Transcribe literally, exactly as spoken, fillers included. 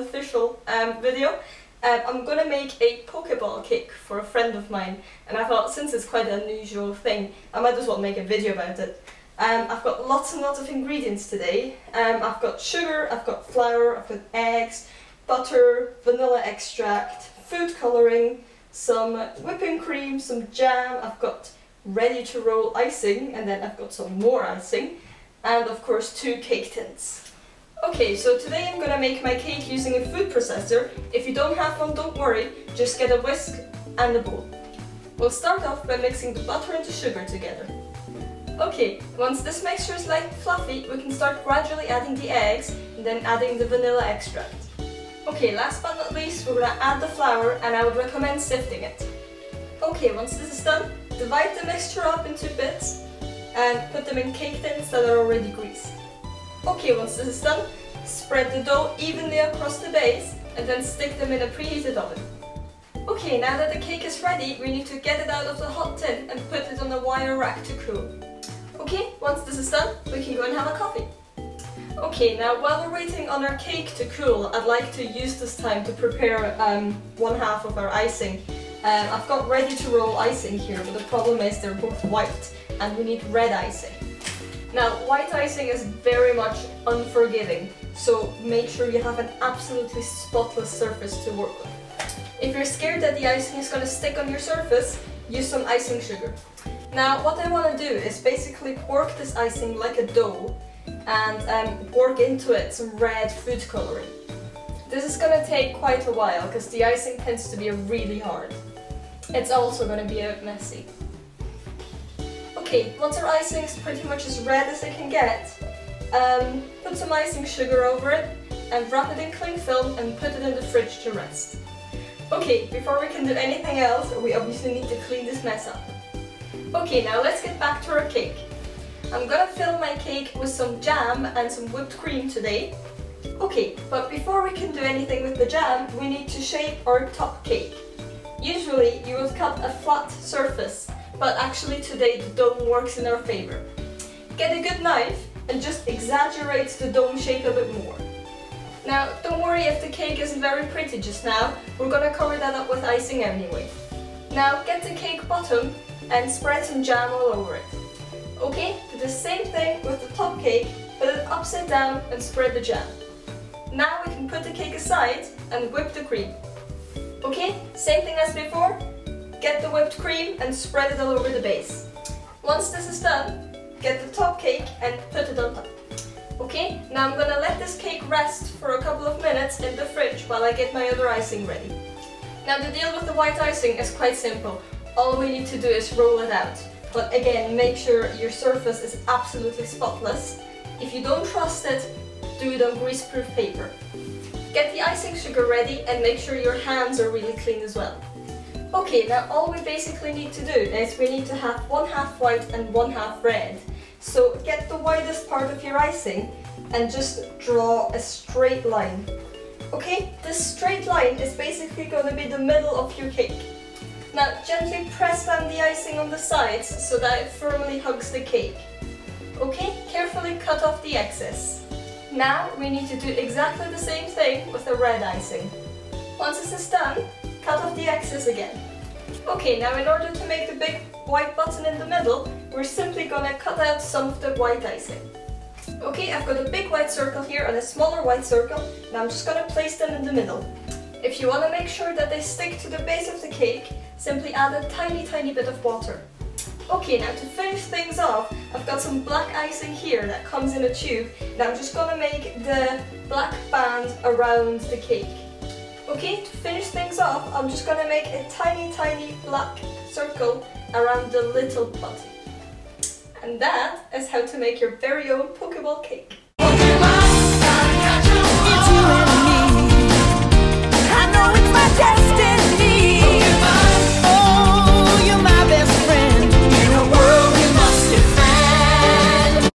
official um, video. Um, I'm going to make a Pokéball kick for a friend of mine, and I thought since it's quite an unusual thing, I might as well make a video about it. Um, I've got lots and lots of ingredients today. Um, I've got sugar, I've got flour, I've got eggs, butter, vanilla extract, food colouring, some whipping cream, some jam, I've got ready to roll icing, and then I've got some more icing, and of course two cake tins. Okay, so today I'm going to make my cake using a food processor. If you don't have one, don't worry, just get a whisk and a bowl. We'll start off by mixing the butter and the sugar together. Okay, once this mixture is light and fluffy, we can start gradually adding the eggs and then adding the vanilla extract. Okay, last but not least, we're going to add the flour, and I would recommend sifting it. Okay, once this is done, divide the mixture up into bits and put them in cake tins that are already greased. Okay, once this is done, spread the dough evenly across the base and then stick them in a preheated oven. Okay, now that the cake is ready, we need to get it out of the hot tin and put it on a wire rack to cool. Okay, once this is done, we can go and have a coffee. Okay, now while we're waiting on our cake to cool, I'd like to use this time to prepare um, one half of our icing. Um, I've got ready to roll icing here, but the problem is they're both white and we need red icing. Now, white icing is very much unforgiving, so make sure you have an absolutely spotless surface to work with. If you're scared that the icing is going to stick on your surface, use some icing sugar. Now, what I want to do is basically work this icing like a dough and um, work into it some red food coloring. This is going to take quite a while because the icing tends to be really hard. It's also going to be a bit messy. Okay, once our icing is pretty much as red as it can get, um, put some icing sugar over it and wrap it in cling film and put it in the fridge to rest. Okay, before we can do anything else, we obviously need to clean this mess up. Okay, now let's get back to our cake. I'm gonna fill my cake with some jam and some whipped cream today. Okay, but before we can do anything with the jam, we need to shape our top cake. Usually, you will cut a flat surface, but actually today the dome works in our favour. Get a good knife and just exaggerate the dome shape a bit more. Now, don't worry if the cake isn't very pretty just now, we're gonna cover that up with icing anyway. Now get the cake bottom and spread some jam all over it. Okay, do the same thing with the top cake, put it upside down and spread the jam. Now we can put the cake aside and whip the cream. Okay, same thing as before. Get the whipped cream and spread it all over the base. Once this is done, get the top cake and put it on top. Okay, now I'm gonna let this cake rest for a couple of minutes in the fridge while I get my other icing ready. Now the deal with the white icing is quite simple. All we need to do is roll it out. But again, make sure your surface is absolutely spotless. If you don't trust it, do it on greaseproof paper. Get the icing sugar ready and make sure your hands are really clean as well. Okay, now all we basically need to do is we need to have one half white and one half red. So get the widest part of your icing and just draw a straight line. Okay, this straight line is basically going to be the middle of your cake. Now gently press down the icing on the sides so that it firmly hugs the cake. Okay, carefully cut off the excess. Now we need to do exactly the same thing with the red icing. Once this is done, cut off the excess again. Okay, now in order to make the big white button in the middle, we're simply gonna cut out some of the white icing. Okay, I've got a big white circle here and a smaller white circle, and I'm just gonna place them in the middle. If you want to make sure that they stick to the base of the cake, simply add a tiny tiny bit of water. Okay, now to finish things off, I've got some black icing here that comes in a tube, and I'm just gonna make the black band around the cake. Okay, to finish things off, I'm just going to make a tiny, tiny black circle around the little button. And that is how to make your very own Pokéball cake.